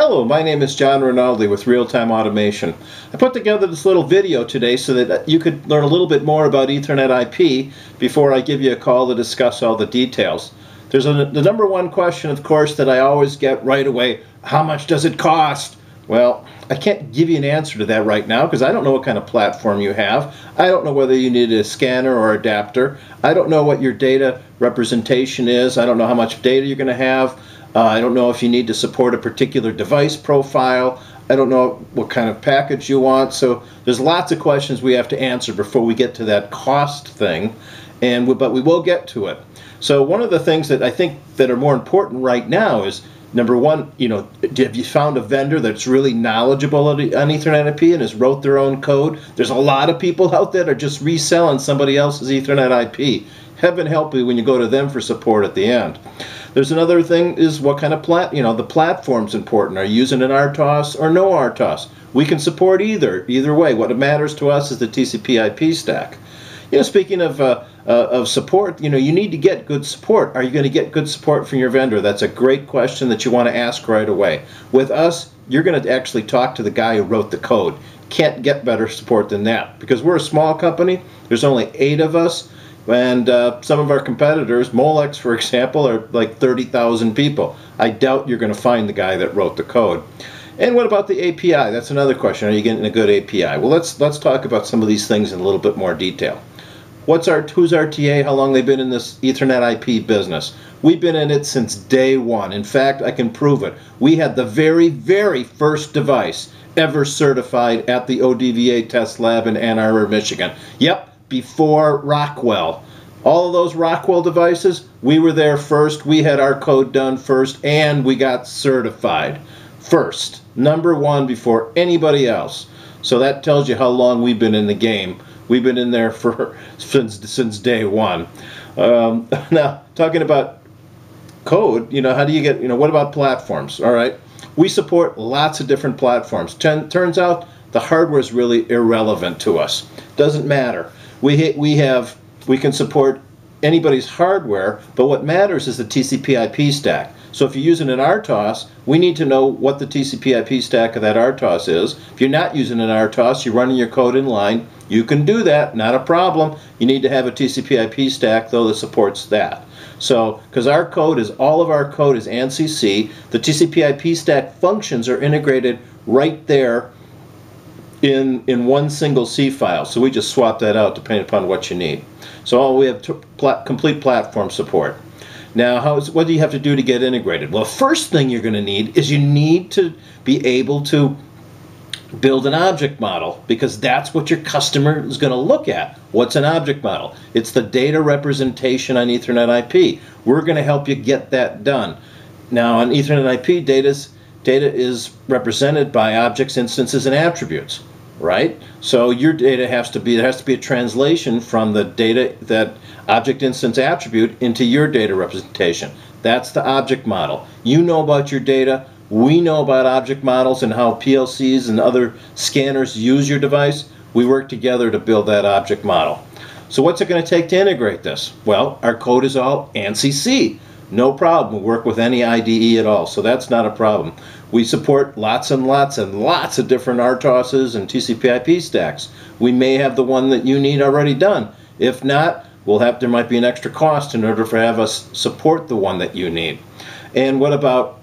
Hello, my name is John Rinaldi with Real-Time Automation. I put together this little video today so that you could learn a little bit more about Ethernet IP before I give you a call to discuss all the details. There's the number one question, of course, that I always get right away: how much does it cost? Well, I can't give you an answer to that right now because I don't know what kind of platform you have. I don't know whether you need a scanner or adapter. I don't know what your data representation is. I don't know how much data you're going to have. I don't know if you need to support a particular device profile. I don't know what kind of package you want. So there's lots of questions we have to answer before we get to that cost thing, but we will get to it. So one of the things that I think that are more important right now is, number one, have you found a vendor that's really knowledgeable on Ethernet IP and has wrote their own code? There's a lot of people out there that are just reselling somebody else's Ethernet IP. Heaven help you when you go to them for support at the end. There's another thing is what kind of the platform's important. Are you using an RTOS or no RTOS? We can support either way. What matters to us is the TCP/IP stack. Speaking of support, you need to get good support. Are you going to get good support from your vendor? That's a great question that you want to ask right away. With us, you're going to actually talk to the guy who wrote the code. Can't get better support than that because we're a small company. There's only 8 of us, and some of our competitors, Molex, for example, are like 30,000 people. I doubt you're going to find the guy that wrote the code. And what about the API? That's another question. Are you getting a good API? Well, let's talk about some of these things in a little bit more detail. Who's RTA? How long they've been in this Ethernet IP business? We've been in it since day one. In fact, I can prove it. We had the very, very first device ever certified at the ODVA test lab in Ann Arbor, Michigan. Yep, before Rockwell. All of those Rockwell devices, we were there first. We had our code done first, and we got certified first. Number one, before anybody else. So that tells you how long we've been in the game. We've been in there since day one. Now, talking about code, how do you get, what about platforms? All right, we support lots of different platforms. Turns out the hardware is really irrelevant to us. Doesn't matter. We can support anybody's hardware, but what matters is the TCP/IP stack. So if you're using an RTOS, we need to know what the TCP/IP stack of that RTOS is. If you're not using an RTOS, you're running your code in line, you can do that, not a problem. You need to have a TCP/IP stack, though, that supports that. So, because all of our code is ANSI C, the TCP/IP stack functions are integrated right there in one single C file. So we just swap that out depending upon what you need. So we have complete platform support. Now, what do you have to do to get integrated? Well, first thing you're going to need is you need to be able to build an object model, because that's what your customer is going to look at. What's an object model? It's the data representation on Ethernet IP. We're going to help you get that done. Now, on Ethernet IP, data is represented by objects, instances, and attributes, right? So your data there has to be a translation from the data, that object, instance, attribute, into your data representation. That's the object model. You know about your data. We know about object models and how PLCs and other scanners use your device. We work together to build that object model. So what's it going to take to integrate this? Well, our code is all ANSI C. No problem. We work with any IDE at all, so that's not a problem. We support lots and lots and lots of different RTOSs and TCP/IP stacks. We may have the one that you need already done. If not, there might be an extra cost in order to have us support the one that you need. And what about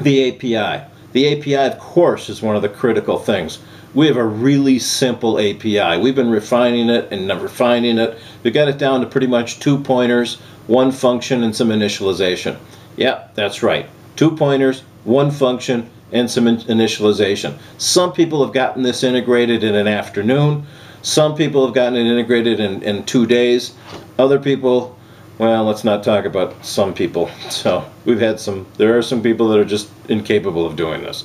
the API? The API, of course, is one of the critical things. We have a really simple API. We've been refining it and refining it. We got it down to pretty much 2 pointers, 1 function, and some initialization. Yeah, that's right. 2 pointers, 1 function, and some initialization. Some people have gotten this integrated in an afternoon. Some people have gotten it integrated in 2 days. Other people, well, let's not talk about some people. So there are some people that are just incapable of doing this.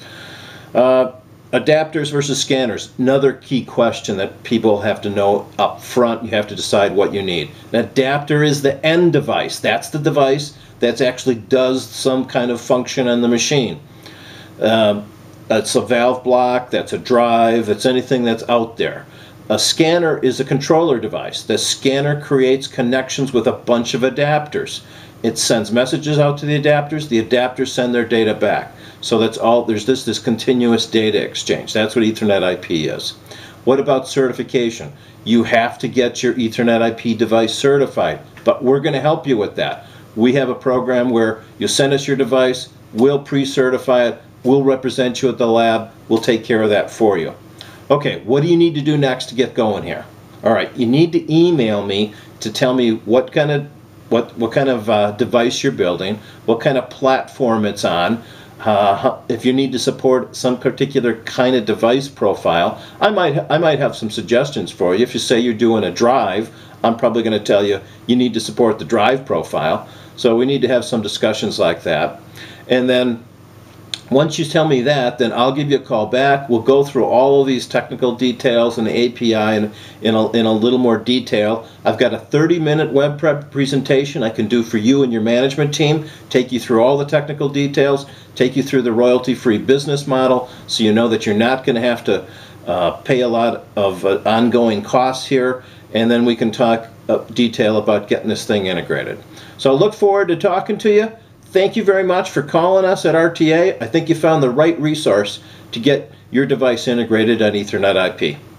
Adapters versus scanners, another key question that people have to know up front. You have to decide what you need. An adapter is the end device. That's the device that actually does some kind of function on the machine. It's a valve block, that's a drive, that's anything that's out there. A scanner is a controller device. The scanner creates connections with a bunch of adapters. It sends messages out to the adapters send their data back. So that's all, there's this continuous data exchange. That's what Ethernet IP is. What about certification? You have to get your Ethernet IP device certified, but we're going to help you with that. We have a program where you send us your device, we'll pre-certify it, we'll represent you at the lab, we'll take care of that for you. Okay, what do you need to do next to get going here? All right, you need to email me to tell me what kind of device you're building, what kind of platform it's on, if you need to support some particular kind of device profile. I might have some suggestions for you. If you say you're doing a drive, I'm probably going to tell you you need to support the drive profile. So we need to have some discussions like that. And then once you tell me that, then I'll give you a call back. We'll go through all of these technical details and the API in a little more detail. I've got a 30-minute web prep presentation I can do for you and your management team, take you through all the technical details, take you through the royalty-free business model so you know that you're not going to have to pay a lot of ongoing costs here, and then we can talk detail about getting this thing integrated. So I look forward to talking to you. Thank you very much for calling us at RTA. I think you found the right resource to get your device integrated on Ethernet IP.